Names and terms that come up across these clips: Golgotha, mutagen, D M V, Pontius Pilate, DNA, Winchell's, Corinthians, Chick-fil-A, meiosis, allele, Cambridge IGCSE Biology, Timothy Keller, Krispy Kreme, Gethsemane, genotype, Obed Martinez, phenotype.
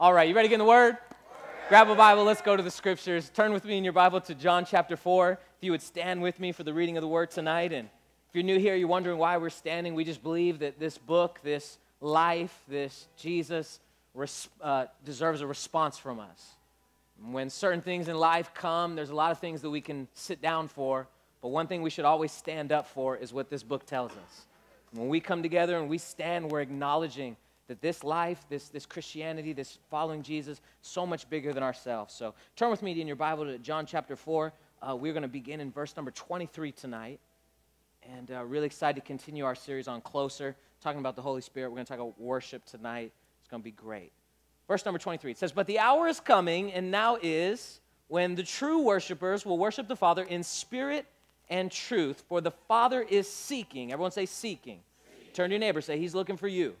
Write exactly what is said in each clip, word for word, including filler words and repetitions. All right, you ready to get in the Word? Word? Grab a Bible, let's go to the Scriptures. Turn with me in your Bible to John chapter four. If you would stand with me for the reading of the Word tonight. And if you're new here, you're wondering why we're standing. We just believe that this book, this life, this Jesus res- uh, deserves a response from us. When certain things in life come, there's a lot of things that we can sit down for. But one thing we should always stand up for is what this book tells us. When we come together and we stand, we're acknowledging that this life, this, this Christianity, this following Jesus, so much bigger than ourselves. So turn with me in your Bible to John chapter four. Uh, we're going to begin in verse number twenty-three tonight. And uh, really excited to continue our series on Closer, talking about the Holy Spirit. We're going to talk about worship tonight. It's going to be great. Verse number twenty-three, it says, "But the hour is coming, and now is, when the true worshipers will worship the Father in spirit and truth, for the Father is seeking." Everyone say seeking. Seeking. Turn to your neighbor, say, "He's looking for you."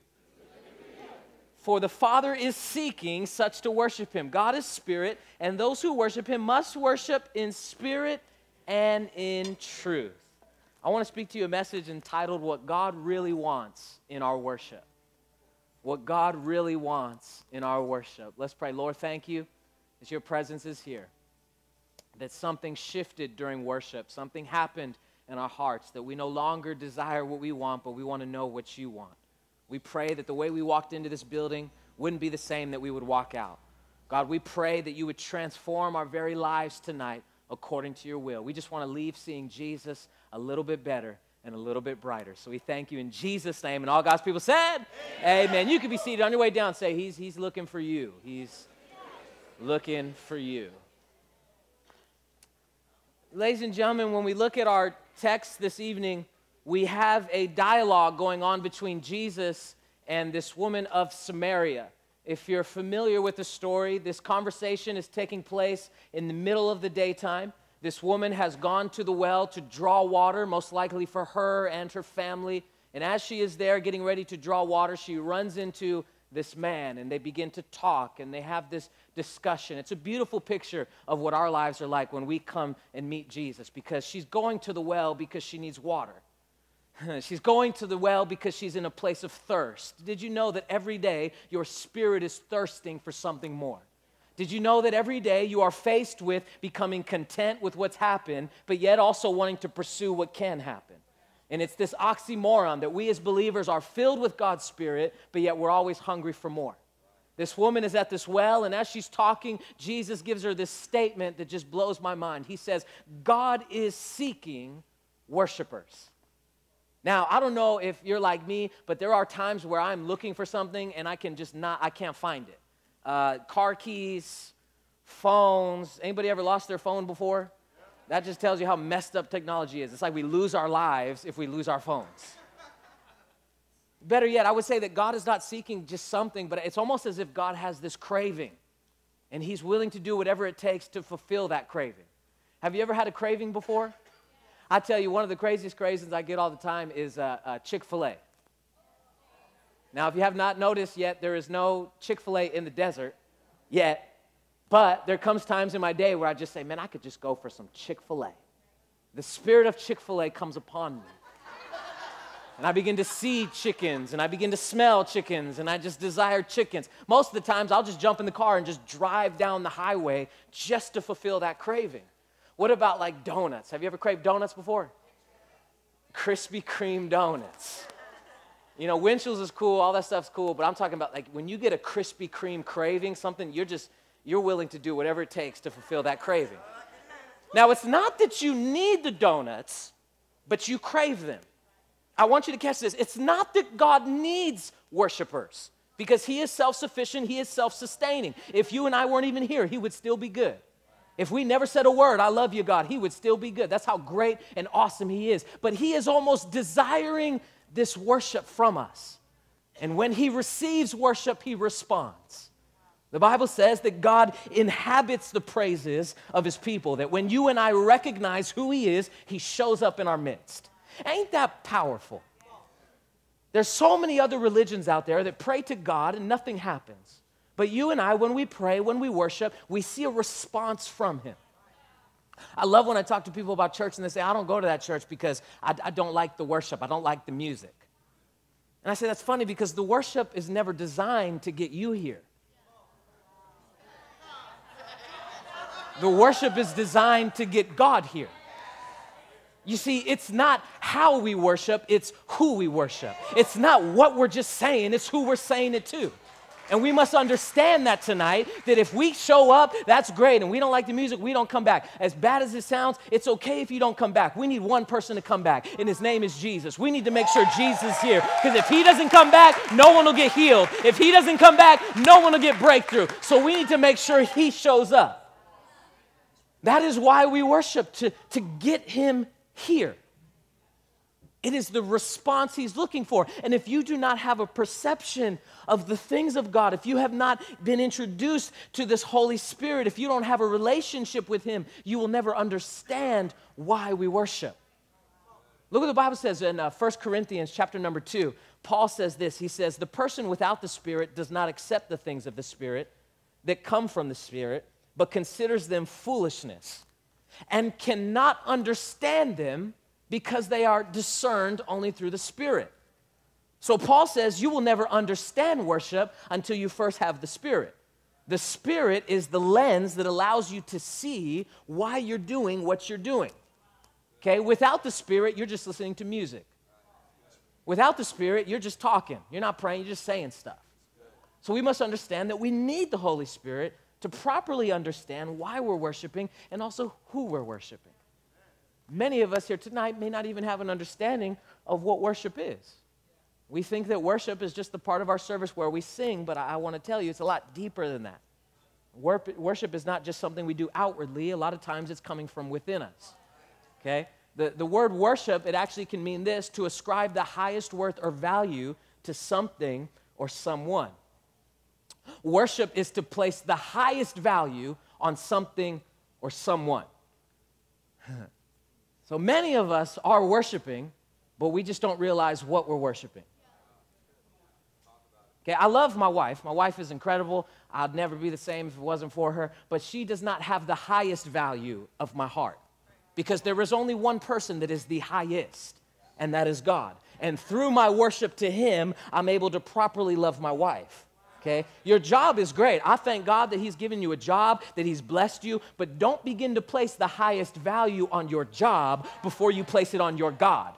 "For the Father is seeking such to worship him. God is spirit, and those who worship him must worship in spirit and in truth." I want to speak to you a message entitled, "What God Really Wants in Our Worship." What God really wants in our worship. Let's pray. Lord, thank you that your presence is here, that something shifted during worship, something happened in our hearts, that we no longer desire what we want, but we want to know what you want. We pray that the way we walked into this building wouldn't be the same that we would walk out. God, we pray that you would transform our very lives tonight according to your will. We just want to leave seeing Jesus a little bit better and a little bit brighter. So we thank you in Jesus' name. And all God's people said, amen. amen. You can be seated. On your way down, say, he's, he's looking for you. He's looking for you. Ladies and gentlemen, when we look at our text this evening, we have a dialogue going on between Jesus and this woman of Samaria. If you're familiar with the story, this conversation is taking place in the middle of the daytime. This woman has gone to the well to draw water, most likely for her and her family. And as she is there getting ready to draw water, she runs into this man, and they begin to talk, and they have this discussion. It's a beautiful picture of what our lives are like when we come and meet Jesus, because she's going to the well because she needs water. She's going to the well because she's in a place of thirst. Did you know that every day your spirit is thirsting for something more? Did you know that every day you are faced with becoming content with what's happened, but yet also wanting to pursue what can happen? And it's this oxymoron that we as believers are filled with God's Spirit, but yet we're always hungry for more. This woman is at this well, and as she's talking, Jesus gives her this statement that just blows my mind. He says, "God is seeking worshipers." Now, I don't know if you're like me, but there are times where I'm looking for something and I can just not, I can't find it. Uh, car keys, phones. Anybody ever lost their phone before? That just tells you how messed up technology is. It's like we lose our lives if we lose our phones. Better yet, I would say that God is not seeking just something, but it's almost as if God has this craving, and he's willing to do whatever it takes to fulfill that craving. Have you ever had a craving before? I tell you, one of the craziest cravings I get all the time is uh, uh, Chick-fil-A. Now, if you have not noticed yet, there is no Chick-fil-A in the desert yet, but there comes times in my day where I just say, man, I could just go for some Chick-fil-A. The spirit of Chick-fil-A comes upon me, and I begin to see chickens, and I begin to smell chickens, and I just desire chickens. Most of the times, I'll just jump in the car and just drive down the highway just to fulfill that craving. What about like donuts? Have you ever craved donuts before? Krispy Kreme donuts. You know, Winchell's is cool, all that stuff's cool, but I'm talking about like when you get a Krispy Kreme craving, something, you're just, you're willing to do whatever it takes to fulfill that craving. Now, it's not that you need the donuts, but you crave them. I want you to catch this. It's not that God needs worshipers, because he is self-sufficient, he is self-sustaining. If you and I weren't even here, he would still be good. If we never said a word, "I love you, God," he would still be good. That's how great and awesome he is. But he is almost desiring this worship from us. And when he receives worship, he responds. The Bible says that God inhabits the praises of his people, that when you and I recognize who he is, he shows up in our midst. Ain't that powerful? There's so many other religions out there that pray to God and nothing happens. But you and I, when we pray, when we worship, we see a response from him. I love when I talk to people about church and they say, "I don't go to that church because I, I don't like the worship. I don't like the music." And I say, that's funny because the worship is never designed to get you here. The worship is designed to get God here. You see, it's not how we worship, it's who we worship. It's not what we're just saying, it's who we're saying it to. And we must understand that tonight, that if we show up, that's great, and we don't like the music, we don't come back. As bad as it sounds, it's okay if you don't come back. We need one person to come back, and his name is Jesus. We need to make sure Jesus is here, because if he doesn't come back, no one will get healed. If he doesn't come back, no one will get breakthrough. So we need to make sure he shows up. That is why we worship, to, to get him here. It is the response he's looking for. And if you do not have a perception of the things of God, if you have not been introduced to this Holy Spirit, if you don't have a relationship with him, you will never understand why we worship. Look what the Bible says in uh, First Corinthians chapter number two. Paul says this. He says, the person without the Spirit does not accept the things of the Spirit that come from the Spirit, but considers them foolishness and cannot understand them, because they are discerned only through the Spirit. So Paul says you will never understand worship until you first have the Spirit. The Spirit is the lens that allows you to see why you're doing what you're doing. Okay, without the Spirit, you're just listening to music. Without the Spirit, you're just talking. You're not praying, you're just saying stuff. So we must understand that we need the Holy Spirit to properly understand why we're worshiping and also who we're worshiping. Many of us here tonight may not even have an understanding of what worship is. We think that worship is just the part of our service where we sing, but I, I want to tell you it's a lot deeper than that. Worp, worship is not just something we do outwardly. A lot of times it's coming from within us, okay? The, the word worship, it actually can mean this: to ascribe the highest worth or value to something or someone. Worship is to place the highest value on something or someone. So many of us are worshiping, but we just don't realize what we're worshiping. Okay, I love my wife. My wife is incredible. I'd never be the same if it wasn't for her, but she does not have the highest value of my heart, because there is only one person that is the highest, and that is God. And through my worship to him, I'm able to properly love my wife. Okay? Your job is great. I thank God that he's given you a job, that he's blessed you, but don't begin to place the highest value on your job before you place it on your God.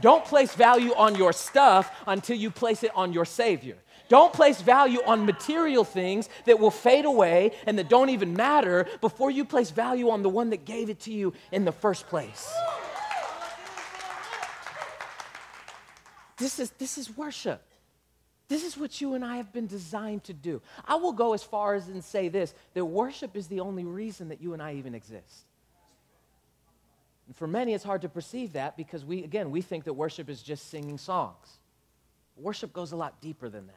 Don't place value on your stuff until you place it on your Savior. Don't place value on material things that will fade away and that don't even matter before you place value on the one that gave it to you in the first place. This is, this is worship. This is what you and I have been designed to do. I will go as far as and say this, that worship is the only reason that you and I even exist. And for many, it's hard to perceive that, because we, again, we think that worship is just singing songs. Worship goes a lot deeper than that.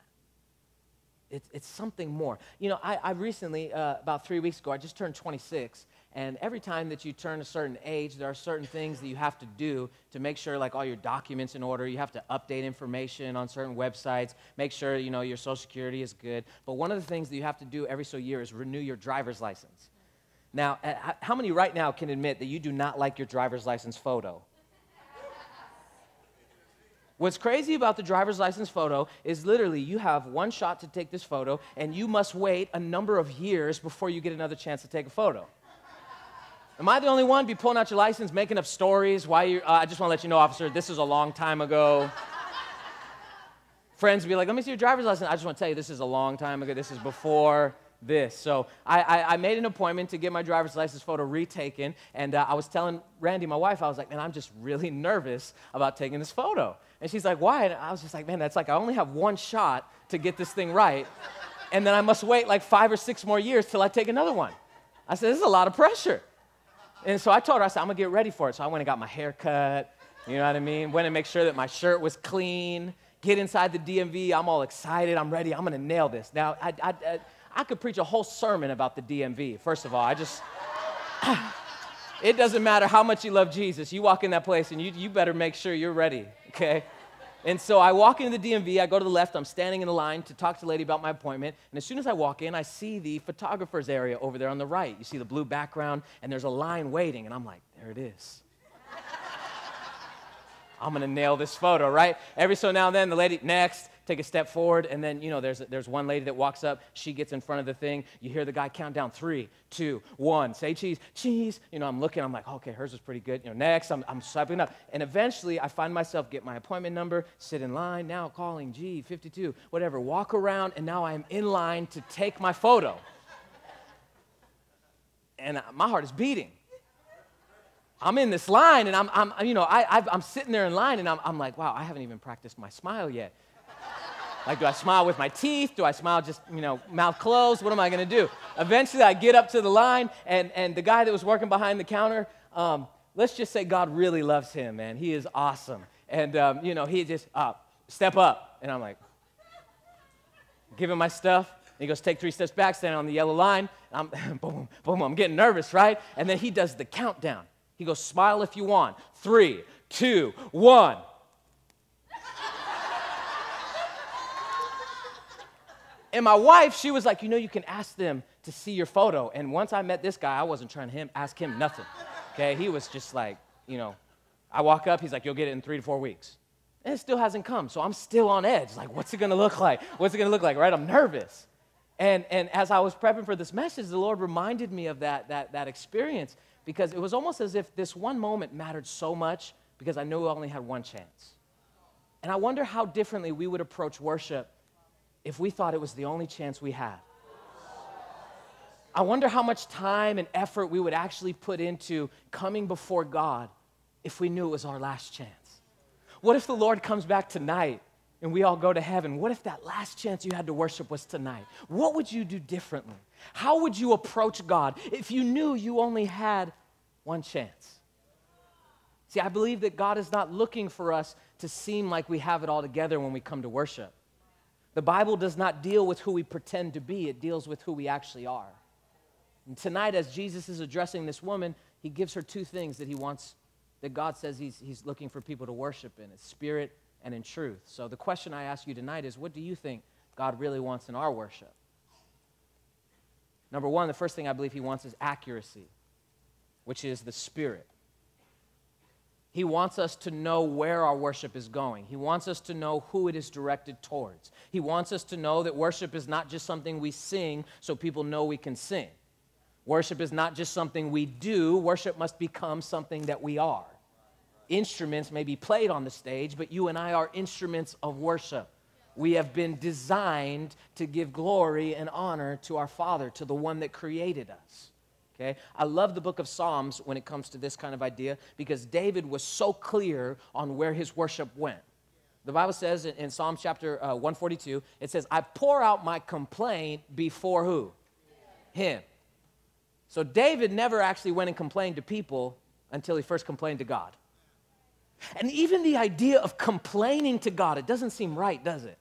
It's, it's something more. You know, I, I recently, uh, about three weeks ago, I just turned twenty-six, and every time that you turn a certain age, there are certain things that you have to do to make sure, like, all your documents in order. You have to update information on certain websites, make sure, you know, your Social Security is good. But one of the things that you have to do every so year is renew your driver's license. Now, how many right now can admit that you do not like your driver's license photo? What's crazy about the driver's license photo is literally you have one shot to take this photo, and you must wait a number of years before you get another chance to take a photo. Am I the only one be pulling out your license, making up stories? Why you? Uh, I just want to let you know, officer, this is a long time ago. Friends be like, let me see your driver's license. I just want to tell you, this is a long time ago. This is before this. So I, I, I made an appointment to get my driver's license photo retaken, and uh, I was telling Randy, my wife, I was like, man, I'm just really nervous about taking this photo. And she's like, why? And I was just like, man, that's like, I only have one shot to get this thing right, and then I must wait like five or six more years till I take another one. I said, this is a lot of pressure. And so I told her, I said, I'm going to get ready for it. So I went and got my hair cut, you know what I mean? Went and make sure that my shirt was clean, get inside the D M V. I'm all excited. I'm ready. I'm going to nail this. Now, I, I, I, I could preach a whole sermon about the D M V. First of all, I just, it doesn't matter how much you love Jesus. You walk in that place and you, you better make sure you're ready, okay? And so I walk into the D M V, I go to the left, I'm standing in the line to talk to the lady about my appointment, and as soon as I walk in, I see the photographer's area over there on the right. You see the blue background, and there's a line waiting, and I'm like, there it is. I'm gonna nail this photo, right? Every so now and then, the lady, next, take a step forward, and then, you know, there's, there's one lady that walks up. She gets in front of the thing. You hear the guy count down, three, two, one. Say cheese, cheese. You know, I'm looking. I'm like, okay, hers is pretty good. You know, next, I'm, I'm swiping up. And eventually, I find myself, get my appointment number, sit in line, now calling G fifty-two, whatever. Walk around, and now I am in line to take my photo. And my heart is beating. I'm in this line, and I'm, I'm you know, I, I've, I'm sitting there in line, and I'm, I'm like, wow, I haven't even practiced my smile yet. Like, do I smile with my teeth? Do I smile just, you know, mouth closed? What am I going to do? Eventually, I get up to the line, and, and the guy that was working behind the counter, um, let's just say God really loves him, man. He is awesome. And, um, you know, he just, uh, step up. And I'm like, give him my stuff. He goes, take three steps back, stand on the yellow line. I'm, boom, boom, I'm getting nervous, right? And then he does the countdown. He goes, smile if you want. Three, two, one. And my wife, she was like, you know, you can ask them to see your photo. And once I met this guy, I wasn't trying to him, ask him nothing, okay? He was just like, you know, I walk up, he's like, you'll get it in three to four weeks. And it still hasn't come, so I'm still on edge. Like, what's it going to look like? What's it going to look like, right? I'm nervous. And, and as I was prepping for this message, the Lord reminded me of that, that, that experience, because it was almost as if this one moment mattered so much because I knew I only had one chance. And I wonder how differently we would approach worship if we thought it was the only chance we had. I wonder how much time and effort we would actually put into coming before God if we knew it was our last chance. What if the Lord comes back tonight and we all go to heaven? What if that last chance you had to worship was tonight? What would you do differently? How would you approach God if you knew you only had one chance? See, I believe that God is not looking for us to seem like we have it all together when we come to worship. The Bible does not deal with who we pretend to be. It deals with who we actually are. And tonight, as Jesus is addressing this woman, he gives her two things that he wants, that God says he's, he's looking for people to worship in. It's spirit and in truth. So the question I ask you tonight is, what do you think God really wants in our worship? Number one, the first thing I believe he wants is accuracy, which is the spirit. He wants us to know where our worship is going. He wants us to know who it is directed towards. He wants us to know that worship is not just something we sing so people know we can sing. Worship is not just something we do. Worship must become something that we are. Instruments may be played on the stage, but you and I are instruments of worship. We have been designed to give glory and honor to our Father, to the one that created us, okay? I love the book of Psalms when it comes to this kind of idea, because David was so clear on where his worship went. The Bible says in Psalm chapter uh, one forty-two, it says, I pour out my complaint before who? Him. So David never actually went and complained to people until he first complained to God. And even the idea of complaining to God, it doesn't seem right, does it?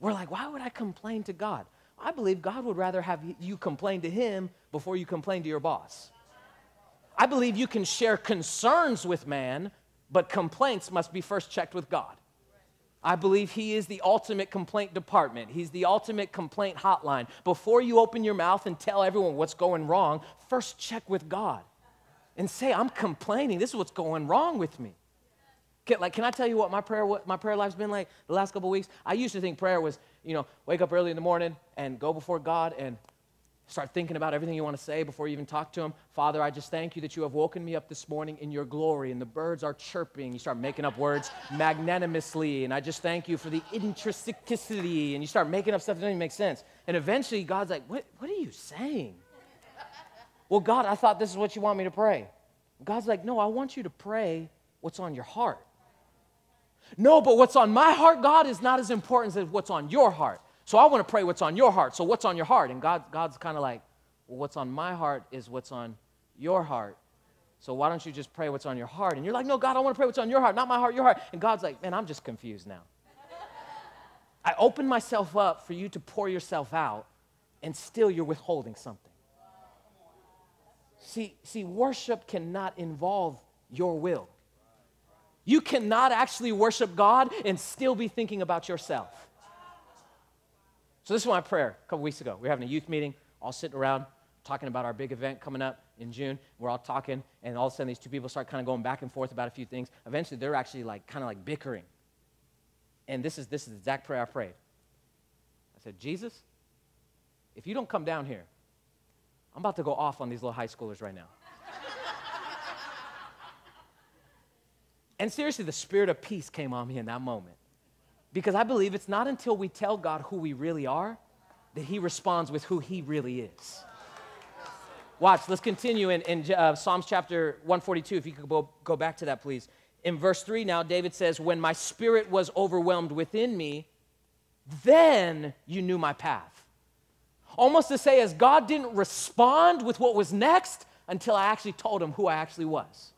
We're like, why would I complain to God? I believe God would rather have you complain to him before you complain to your boss. I believe you can share concerns with man, but complaints must be first checked with God. I believe he is the ultimate complaint department. He's the ultimate complaint hotline. Before you open your mouth and tell everyone what's going wrong, first check with God and say, I'm complaining. This is what's going wrong with me. Like, can I tell you what my prayer, what my prayer life's been like the last couple of weeks? I used to think prayer was, you know, wake up early in the morning and go before God and start thinking about everything you want to say before you even talk to him. Father, I just thank you that you have woken me up this morning in your glory, and the birds are chirping. You start making up words magnanimously, and I just thank you for the intricacy, and you start making up stuff that doesn't even make sense. And eventually God's like, what, what are you saying? Well, God, I thought this is what you want me to pray. God's like, no, I want you to pray what's on your heart. No, but what's on my heart, God, is not as important as what's on your heart. So I want to pray what's on your heart. So what's on your heart? And God, God's kind of like, well, what's on my heart is what's on your heart. So why don't you just pray what's on your heart? And you're like, no, God, I want to pray what's on your heart, not my heart, your heart. And God's like, man, I'm just confused now. I opened myself up for you to pour yourself out, and still you're withholding something. See, see, worship cannot involve your will. You cannot actually worship God and still be thinking about yourself. So this is my prayer a couple weeks ago. We were having a youth meeting, all sitting around, talking about our big event coming up in June. We're all talking, and all of a sudden these two people start kind of going back and forth about a few things. Eventually, they're actually like kind of like bickering. and this is, this is the exact prayer I prayed. I said, Jesus, if you don't come down here, I'm about to go off on these little high schoolers right now. And seriously, the spirit of peace came on me in that moment, because I believe it's not until we tell God who we really are that he responds with who he really is. Watch, let's continue in, in uh, Psalms chapter one forty-two. If you could go, go back to that, please. In verse three now, David says, when my spirit was overwhelmed within me, then you knew my path. Almost to say, as God didn't respond with what was next until I actually told him who I actually was.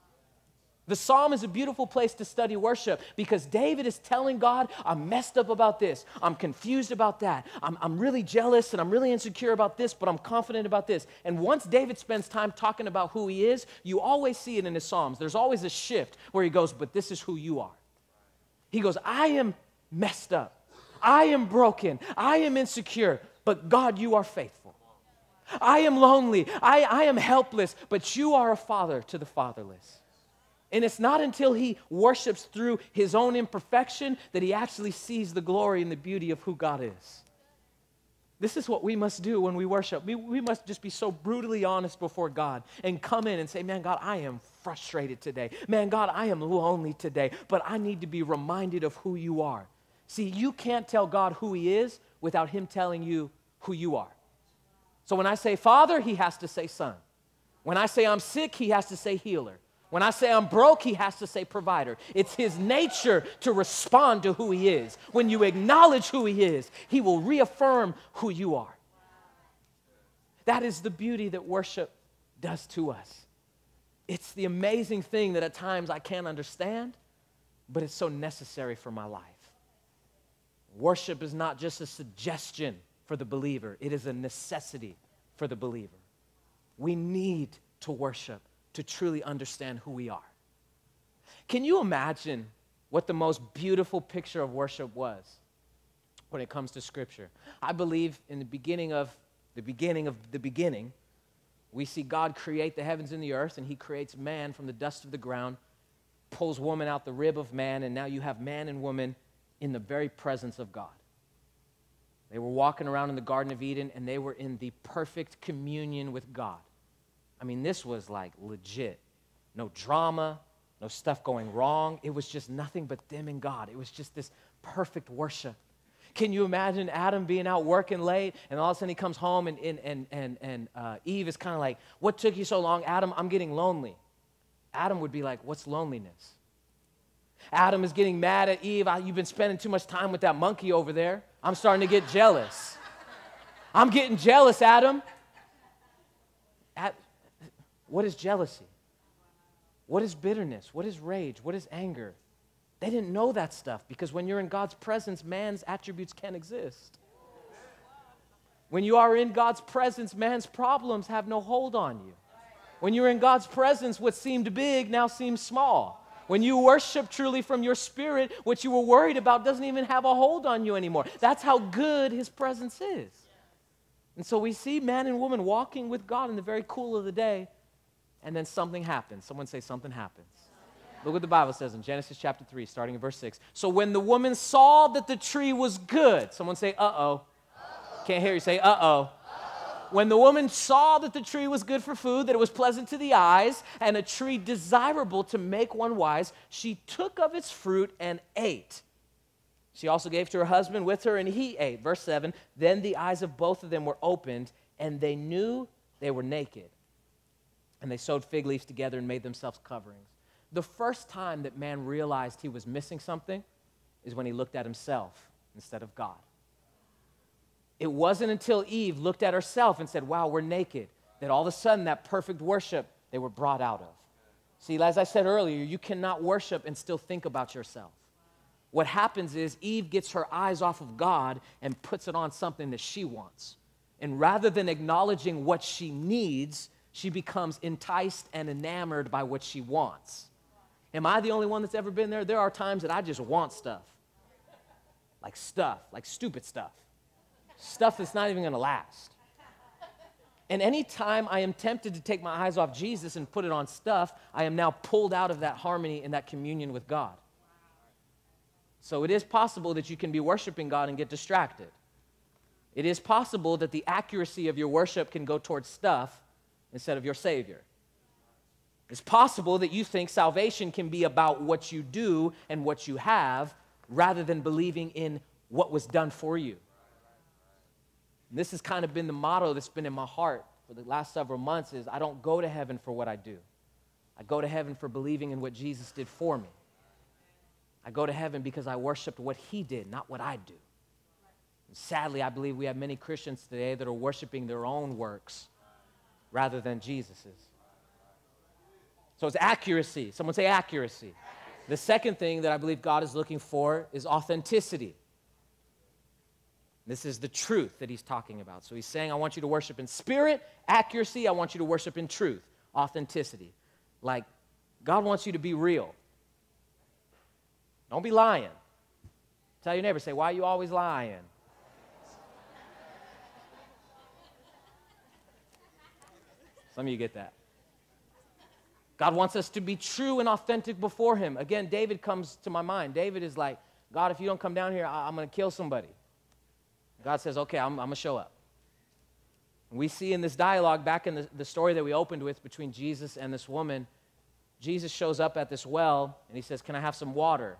The psalm is a beautiful place to study worship, because David is telling God, I'm messed up about this. I'm confused about that. I'm, I'm really jealous and I'm really insecure about this, but I'm confident about this. And once David spends time talking about who he is, you always see it in his psalms. There's always a shift where he goes, but this is who you are. He goes, I am messed up. I am broken. I am insecure, but God, you are faithful. I am lonely. I, I am helpless, but you are a father to the fatherless. And it's not until he worships through his own imperfection that he actually sees the glory and the beauty of who God is. This is what we must do when we worship. We, we must just be so brutally honest before God and come in and say, man, God, I am frustrated today. Man, God, I am lonely today, but I need to be reminded of who you are. See, you can't tell God who he is without him telling you who you are. So when I say Father, he has to say Son. When I say I'm sick, he has to say Healer. When I say I'm broke, he has to say provider. It's his nature to respond to who he is. When you acknowledge who he is, he will reaffirm who you are. That is the beauty that worship does to us. It's the amazing thing that at times I can't understand, but it's so necessary for my life. Worship is not just a suggestion for the believer. It is a necessity for the believer. We need to worship to truly understand who we are. Can you imagine what the most beautiful picture of worship was when it comes to Scripture? I believe in the beginning of the beginning of the beginning, we see God create the heavens and the earth, and he creates man from the dust of the ground, pulls woman out the rib of man, and now you have man and woman in the very presence of God. They were walking around in the Garden of Eden, and they were in the perfect communion with God. I mean, this was like legit. No drama, no stuff going wrong. It was just nothing but them and God. It was just this perfect worship. Can you imagine Adam being out working late, and all of a sudden he comes home, and, and, and, and, and uh, Eve is kind of like, what took you so long, Adam? I'm getting lonely. Adam would be like, what's loneliness? Adam is getting mad at Eve. You've been spending too much time with that monkey over there. I'm starting to get jealous. I'm getting jealous, Adam. At, What is jealousy? What is bitterness? What is rage? What is anger? They didn't know that stuff, because when you're in God's presence, man's attributes can't exist. When you are in God's presence, man's problems have no hold on you. When you're in God's presence, what seemed big now seems small. When you worship truly from your spirit, what you were worried about doesn't even have a hold on you anymore. That's how good his presence is. And so we see man and woman walking with God in the very cool of the day, and then something happens. Someone say something happens. Look what the Bible says in Genesis chapter three, starting in verse six. So when the woman saw that the tree was good, someone say, uh-oh. Uh-oh. Can't hear you. Say, uh-oh. Uh-oh. When the woman saw that the tree was good for food, that it was pleasant to the eyes, and a tree desirable to make one wise, she took of its fruit and ate. She also gave to her husband with her, and he ate. Verse seven, then the eyes of both of them were opened, and they knew they were naked. And they sewed fig leaves together and made themselves coverings. The first time that man realized he was missing something is when he looked at himself instead of God. It wasn't until Eve looked at herself and said, wow, we're naked, that all of a sudden that perfect worship they were brought out of. See, as I said earlier, you cannot worship and still think about yourself. What happens is Eve gets her eyes off of God and puts it on something that she wants. And rather than acknowledging what she needs, she becomes enticed and enamored by what she wants. Am I the only one that's ever been there? There are times that I just want stuff. Like stuff, like stupid stuff. Stuff that's not even gonna last. And any time I am tempted to take my eyes off Jesus and put it on stuff, I am now pulled out of that harmony and that communion with God. So it is possible that you can be worshiping God and get distracted. It is possible that the accuracy of your worship can go towards stuff instead of your Savior. It's possible that you think salvation can be about what you do and what you have rather than believing in what was done for you. And this has kind of been the motto that's been in my heart for the last several months is I don't go to heaven for what I do. I go to heaven for believing in what Jesus did for me. I go to heaven because I worshiped what he did, not what I do. And sadly, I believe we have many Christians today that are worshiping their own works rather than Jesus's. So it's accuracy. Someone say accuracy. accuracy. The second thing that I believe God is looking for is authenticity. This is the truth that he's talking about. So he's saying, I want you to worship in spirit, accuracy. I want you to worship in truth, authenticity. Like, God wants you to be real. Don't be lying. Tell your neighbor, say, why are you always lying? Some of you get that. God wants us to be true and authentic before him. Again, David comes to my mind. David is like, God, if you don't come down here, I I'm going to kill somebody. God says, okay, I'm, I'm going to show up. And we see in this dialogue back in the, the story that we opened with between Jesus and this woman, Jesus shows up at this well, and he says, can I have some water?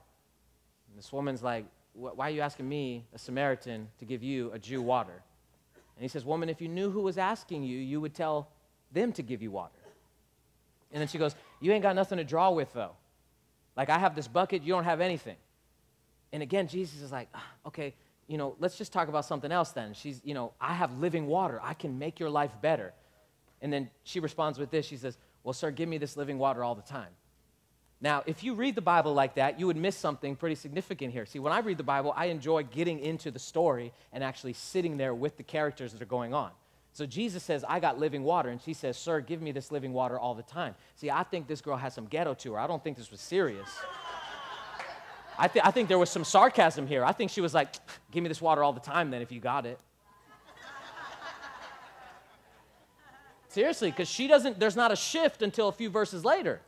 And this woman's like, why are you asking me, a Samaritan, to give you, a Jew, water? And he says, woman, if you knew who was asking you, you would tell them to give you water. And then she goes, you ain't got nothing to draw with, though. Like, I have this bucket, you don't have anything. And again, Jesus is like, okay, you know, let's just talk about something else then. She's, you know, I have living water. I can make your life better. And then she responds with this. She says, well, sir, give me this living water all the time. Now, if you read the Bible like that, you would miss something pretty significant here. See, when I read the Bible, I enjoy getting into the story and actually sitting there with the characters that are going on. So Jesus says, I got living water. And she says, sir, give me this living water all the time. See, I think this girl has some ghetto to her. I don't think this was serious. I, th I think there was some sarcasm here. I think she was like, give me this water all the time then if you got it. Seriously, because she doesn't, there's not a shift until a few verses later.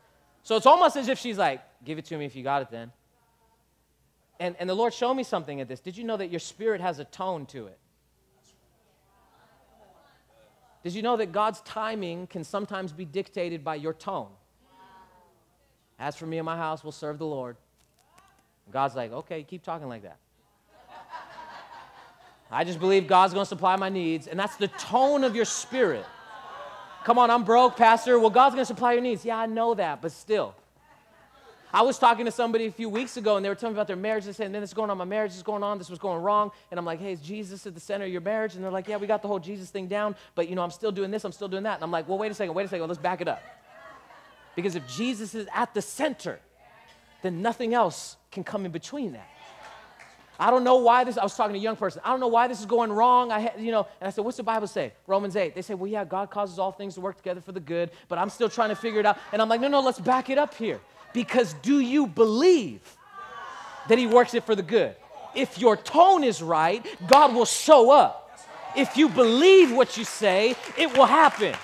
So it's almost as if she's like, give it to me if you got it then. And, and the Lord showed me something at this. Did you know that your spirit has a tone to it? Did you know that God's timing can sometimes be dictated by your tone? As for me and my house, we'll serve the Lord. God's like, okay, keep talking like that. I just believe God's going to supply my needs. And that's the tone of your spirit. Come on, I'm broke, Pastor. Well, God's going to supply your needs. Yeah, I know that, but still. I was talking to somebody a few weeks ago, and they were telling me about their marriage. They said, man, this is going on, my marriage is going on, this was going wrong. And I'm like, hey, is Jesus at the center of your marriage? And they're like, yeah, we got the whole Jesus thing down, but, you know, I'm still doing this, I'm still doing that. And I'm like, well, wait a second, wait a second, well, let's back it up. Because if Jesus is at the center, then nothing else can come in between that. I don't know why this, I was talking to a young person, I don't know why this is going wrong, I had, you know, and I said, what's the Bible say? Romans eight. They say, well, yeah, God causes all things to work together for the good, but I'm still trying to figure it out. And I'm like, no, no, let's back it up here. Because do you believe that he works it for the good? If your tone is right, God will show up. If you believe what you say, it will happen.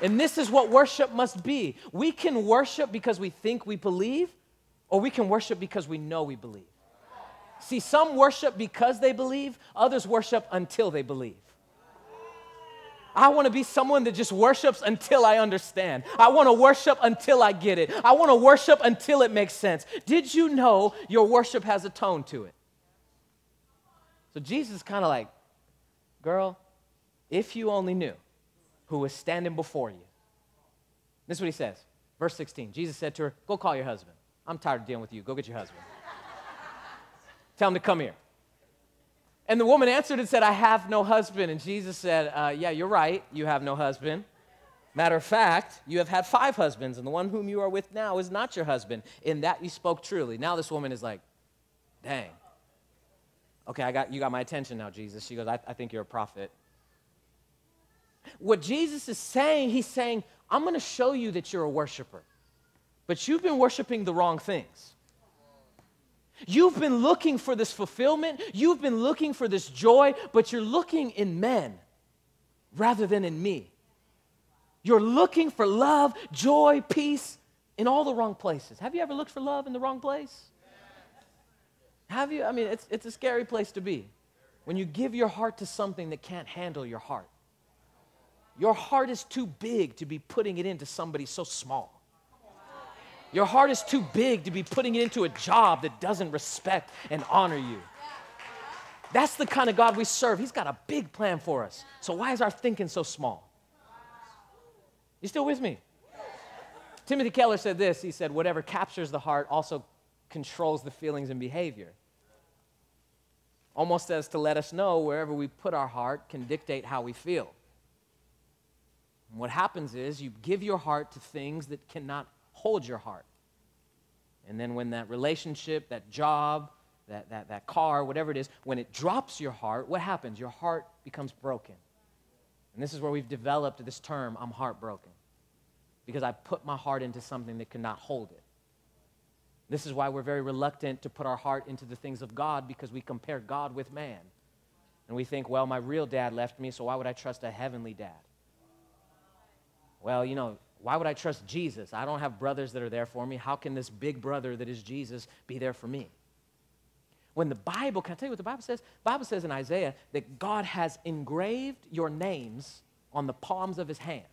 And this is what worship must be. We can worship because we think we believe, or we can worship because we know we believe. See, some worship because they believe, others worship until they believe. I want to be someone that just worships until I understand. I want to worship until I get it. I want to worship until it makes sense. Did you know your worship has a tone to it? So Jesus is kind of like, girl, if you only knew who was standing before you. This is what he says. Verse sixteen, Jesus said to her, go call your husband. I'm tired of dealing with you. Go get your husband. Tell him to come here. And the woman answered and said, I have no husband. And Jesus said, uh, yeah, you're right. You have no husband. Matter of fact, you have had five husbands, and the one whom you are with now is not your husband. In that you spoke truly. Now this woman is like, dang. Okay, I got, you got my attention now, Jesus. She goes, I, I think you're a prophet. What Jesus is saying, he's saying, I'm going to show you that you're a worshiper. But you've been worshiping the wrong things. You've been looking for this fulfillment. You've been looking for this joy, but you're looking in men rather than in me. You're looking for love, joy, peace in all the wrong places. Have you ever looked for love in the wrong place? Yeah. Have you? I mean, it's, it's a scary place to be. When you give your heart to something that can't handle your heart. Your heart is too big to be putting it into somebody so small. Your heart is too big to be putting it into a job that doesn't respect and honor you. That's the kind of God we serve. He's got a big plan for us. So why is our thinking so small? You still with me? Timothy Keller said this. He said, whatever captures the heart also controls the feelings and behavior. Almost as to let us know wherever we put our heart can dictate how we feel. And what happens is you give your heart to things that cannot hold your heart. And then when that relationship, that job, that, that, that car, whatever it is, when it drops your heart, what happens? Your heart becomes broken. And this is where we've developed this term, I'm heartbroken. Because I put my heart into something that cannot hold it. This is why we're very reluctant to put our heart into the things of God, because we compare God with man. And we think, well, my real dad left me, so why would I trust a heavenly dad? Well, you know, why would I trust Jesus? I don't have brothers that are there for me. How can this big brother that is Jesus be there for me? When the Bible, can I tell you what the Bible says? The Bible says in Isaiah that God has engraved your names on the palms of his hand.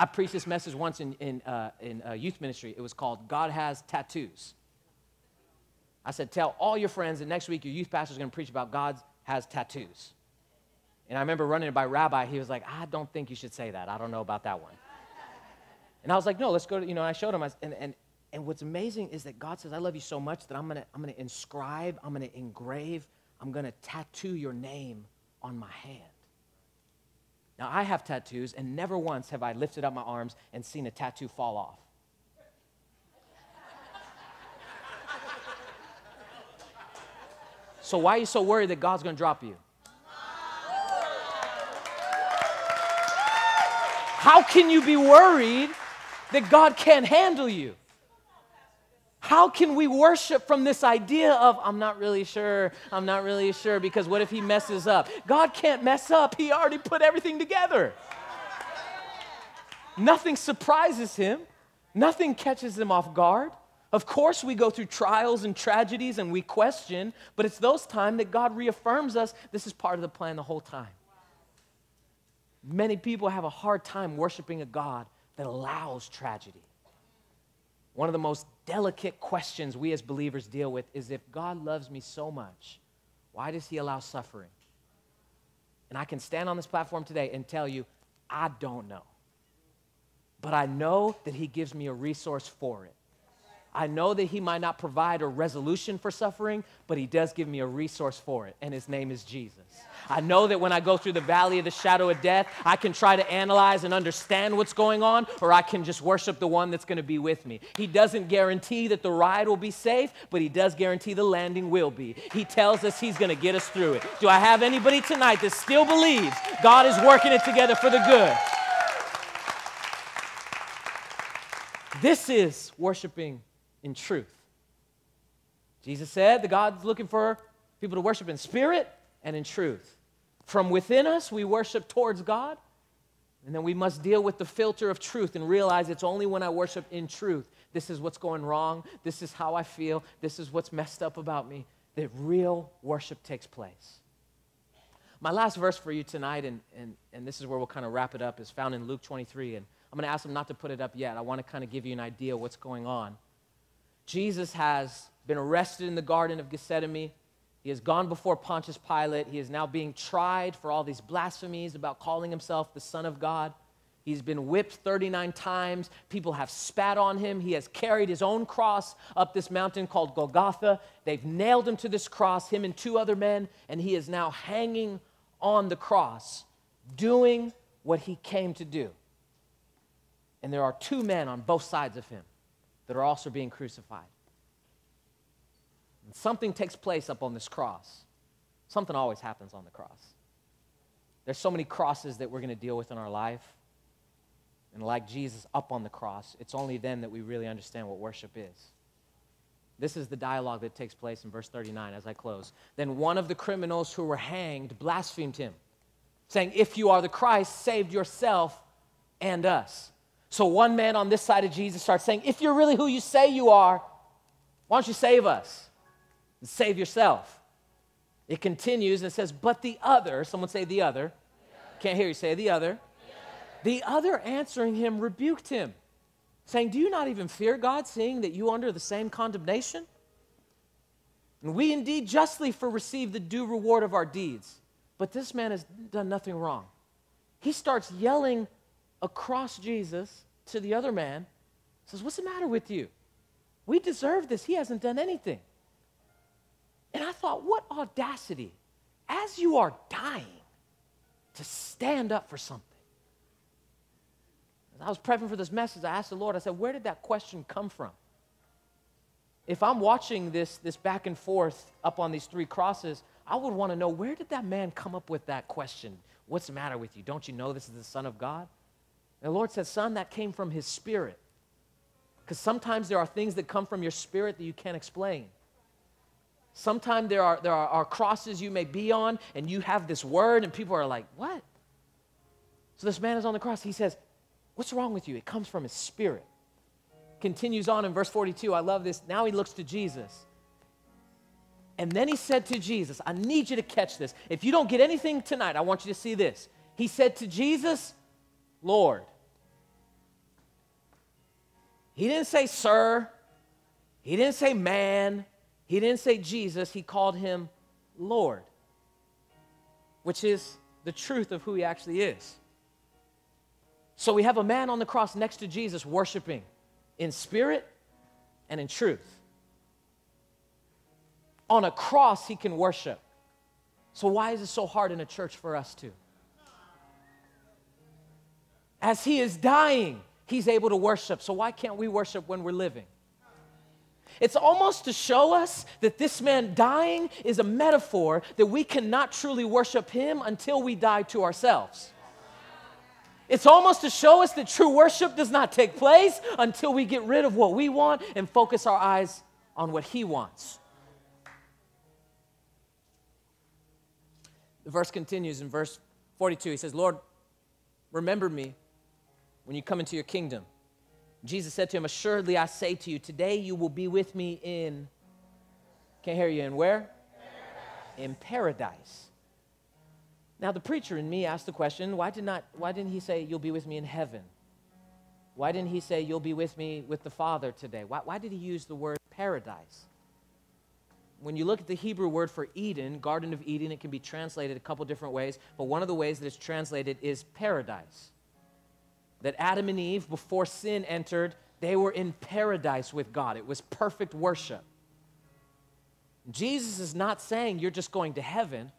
I preached this message once in, in, uh, in uh, youth ministry. It was called, God Has Tattoos. I said, tell all your friends that next week your youth pastor is going to preach about God has tattoos. And I remember running it by Rabbi. He was like, I don't think you should say that. I don't know about that one. And I was like, no, let's go to, you know, and I showed him. I, and, and, and what's amazing is that God says, I love you so much that I'm going to I'm going to inscribe, I'm going to engrave, I'm going to tattoo your name on my hand. Now, I have tattoos, and never once have I lifted up my arms and seen a tattoo fall off. So why are you so worried that God's going to drop you? How can you be worried that God can't handle you? How can we worship from this idea of, I'm not really sure, I'm not really sure, because what if he messes up? God can't mess up. He already put everything together. Nothing surprises him. Nothing catches him off guard. Of course, we go through trials and tragedies and we question, but it's those times that God reaffirms us, this is part of the plan the whole time. Many people have a hard time worshiping a God that allows tragedy. One of the most delicate questions we as believers deal with is, if God loves me so much, why does he allow suffering? And I can stand on this platform today and tell you, I don't know. But I know that he gives me a resource for it. I know that he might not provide a resolution for suffering, but he does give me a resource for it, and his name is Jesus. I know that when I go through the valley of the shadow of death, I can try to analyze and understand what's going on, or I can just worship the one that's going to be with me. He doesn't guarantee that the ride will be safe, but he does guarantee the landing will be. He tells us he's going to get us through it. Do I have anybody tonight that still believes God is working it together for the good? This is worshiping in truth. Jesus said that God's looking for people to worship in spirit and in truth. From within us, we worship towards God, and then we must deal with the filter of truth and realize it's only when I worship in truth, this is what's going wrong, this is how I feel, this is what's messed up about me, that real worship takes place. My last verse for you tonight, and, and, and this is where we'll kind of wrap it up, is found in Luke twenty-three, and I'm going to ask them not to put it up yet. I want to kind of give you an idea of what's going on. Jesus has been arrested in the Garden of Gethsemane. He has gone before Pontius Pilate. He is now being tried for all these blasphemies about calling himself the Son of God. He's been whipped thirty-nine times. People have spat on him. He has carried his own cross up this mountain called Golgotha. They've nailed him to this cross, him and two other men, and he is now hanging on the cross, doing what he came to do. And there are two men on both sides of him that are also being crucified. And something takes place up on this cross. Something always happens on the cross. There's so many crosses that we're going to deal with in our life. And like Jesus up on the cross, it's only then that we really understand what worship is. This is the dialogue that takes place in verse thirty-nine as I close. Then one of the criminals who were hanged blasphemed him, saying, "If you are the Christ, save yourself and us." So one man on this side of Jesus starts saying, "If you're really who you say you are, why don't you save us?" and save yourself. It continues and says, but the other, someone say the other. The other. Can't hear you, say the other. The other. The other answering him rebuked him, saying, do you not even fear God, seeing that you are under the same condemnation? And we indeed justly for receive the due reward of our deeds. But this man has done nothing wrong. He starts yelling across Jesus to the other man, says, what's the matter with you? We deserve this. He hasn't done anything. And I thought, what audacity, as you are dying, to stand up for something. As I was prepping for this message, I asked the Lord, I said, where did that question come from? If I'm watching this, this back and forth up on these three crosses, I would want to know, where did that man come up with that question? What's the matter with you? Don't you know this is the Son of God? And the Lord said, son, that came from his spirit. Because sometimes there are things that come from your spirit that you can't explain. Sometimes there are, there are, are crosses you may be on, and you have this word, and people are like, what? So this man is on the cross. He says, what's wrong with you? It comes from his spirit. Continues on in verse forty-two. I love this. Now he looks to Jesus. And then he said to Jesus, I need you to catch this. If you don't get anything tonight, I want you to see this. He said to Jesus, Lord. He didn't say sir. He didn't say man. He didn't say Jesus. He called him Lord, which is the truth of who he actually is. So we have a man on the cross next to Jesus worshiping in spirit and in truth. On a cross, he can worship. So why is it so hard in a church for us to? As he is dying, he's able to worship. So why can't we worship when we're living? It's almost to show us that this man dying is a metaphor that we cannot truly worship him until we die to ourselves. It's almost to show us that true worship does not take place until we get rid of what we want and focus our eyes on what he wants. The verse continues in verse forty-two. He says, Lord, remember me when you come into your kingdom. Jesus said to him, assuredly, I say to you, today you will be with me in, can't hear you, in where? Paradise. In paradise. Now, the preacher in me asked the question, why, did not, why didn't he say, you'll be with me in heaven? Why didn't he say, you'll be with me with the Father today? Why, why did he use the word paradise? When you look at the Hebrew word for Eden, Garden of Eden, it can be translated a couple different ways, but one of the ways that it's translated is paradise. That Adam and Eve, before sin entered, they were in paradise with God. It was perfect worship. Jesus is not saying you're just going to heaven.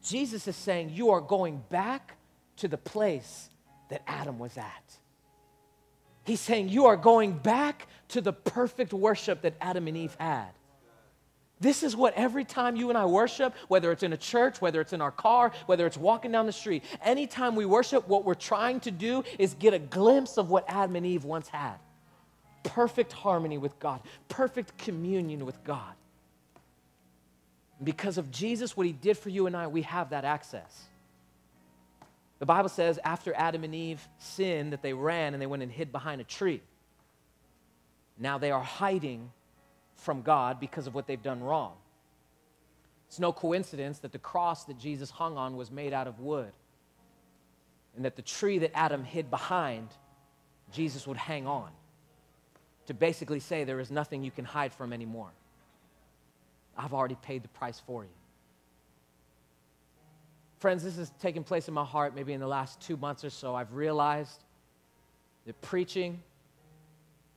Jesus is saying you are going back to the place that Adam was at. He's saying you are going back to the perfect worship that Adam and Eve had. This is what every time you and I worship, whether it's in a church, whether it's in our car, whether it's walking down the street, anytime we worship, what we're trying to do is get a glimpse of what Adam and Eve once had. Perfect harmony with God, perfect communion with God. Because of Jesus, what he did for you and I, we have that access. The Bible says after Adam and Eve sinned that they ran and they went and hid behind a tree. Now they are hiding from God because of what they've done wrong. It's no coincidence that the cross that Jesus hung on was made out of wood, and that the tree that Adam hid behind, Jesus would hang on to basically say there is nothing you can hide from anymore. I've already paid the price for you. Friends, this has taken place in my heart maybe in the last two months or so. I've realized that preaching,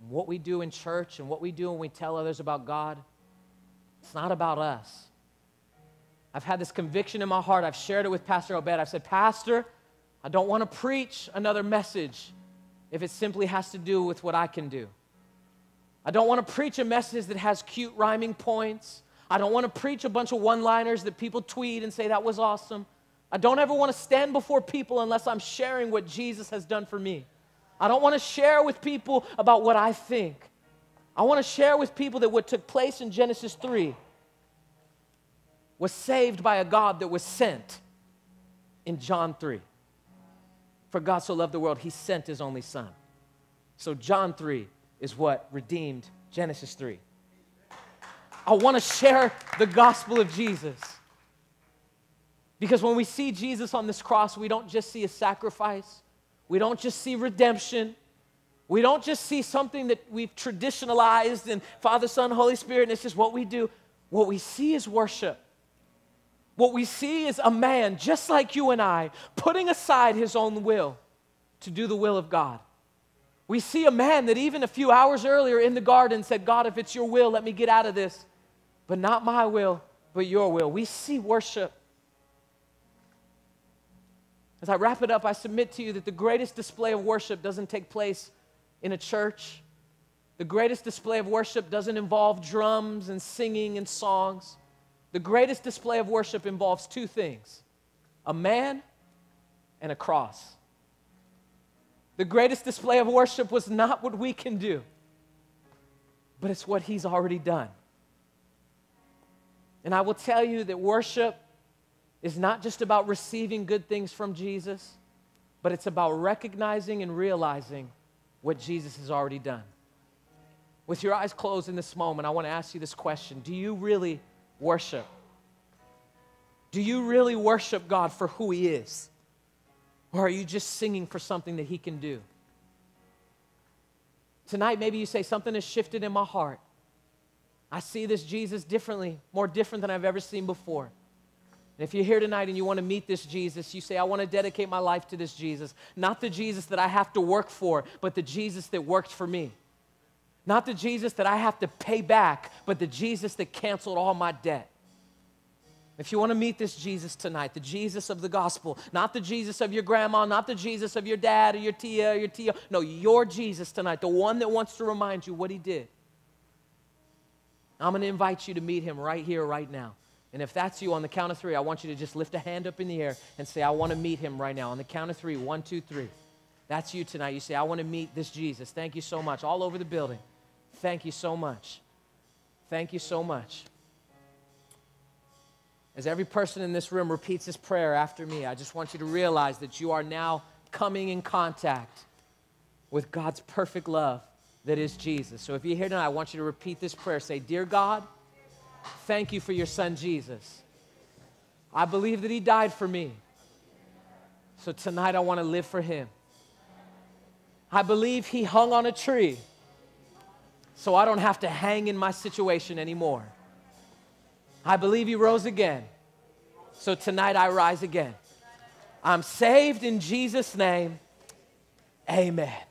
what we do in church and what we do when we tell others about God, it's not about us. I've had this conviction in my heart. I've shared it with Pastor Obed. I've said, Pastor, I don't want to preach another message if it simply has to do with what I can do. I don't want to preach a message that has cute rhyming points. I don't want to preach a bunch of one-liners that people tweet and say, that was awesome. I don't ever want to stand before people unless I'm sharing what Jesus has done for me. I don't want to share with people about what I think. I want to share with people that what took place in Genesis three was saved by a God that was sent in John three. For God so loved the world, he sent his only son. So John three is what redeemed Genesis three. I want to share the gospel of Jesus. Because when we see Jesus on this cross, we don't just see a sacrifice. We don't just see redemption. We don't just see something that we've traditionalized and Father, Son, Holy Spirit, and it's just what we do. What we see is worship. What we see is a man just like you and I putting aside his own will to do the will of God. We see a man that even a few hours earlier in the garden said, God, if it's your will, let me get out of this. But not my will, but your will. We see worship. As I wrap it up, I submit to you that the greatest display of worship doesn't take place in a church. The greatest display of worship doesn't involve drums and singing and songs. The greatest display of worship involves two things, a man and a cross. The greatest display of worship was not what we can do, but it's what he's already done. And I will tell you that worship is not just about receiving good things from Jesus, but it's about recognizing and realizing what Jesus has already done. With your eyes closed in this moment, I want to ask you this question. Do you really worship? Do you really worship God for who he is? Or are you just singing for something that he can do? Tonight, maybe you say, something has shifted in my heart. I see this Jesus differently, more different than I've ever seen before. And if you're here tonight and you want to meet this Jesus, you say, I want to dedicate my life to this Jesus. Not the Jesus that I have to work for, but the Jesus that worked for me. Not the Jesus that I have to pay back, but the Jesus that canceled all my debt. If you want to meet this Jesus tonight, the Jesus of the gospel, not the Jesus of your grandma, not the Jesus of your dad or your tia or your tio, no, your Jesus tonight, the one that wants to remind you what he did. I'm going to invite you to meet him right here, right now. And if that's you, on the count of three, I want you to just lift a hand up in the air and say, I want to meet him right now. On the count of three, one, two, three. That's you tonight. You say, I want to meet this Jesus. Thank you so much. All over the building. Thank you so much. Thank you so much. As every person in this room repeats this prayer after me, I just want you to realize that you are now coming in contact with God's perfect love that is Jesus. So if you're here tonight, I want you to repeat this prayer. Say, Dear God, thank you for your son, Jesus. I believe that he died for me. So tonight I want to live for him. I believe he hung on a tree so I don't have to hang in my situation anymore. I believe he rose again. So tonight I rise again. I'm saved in Jesus' name. Amen.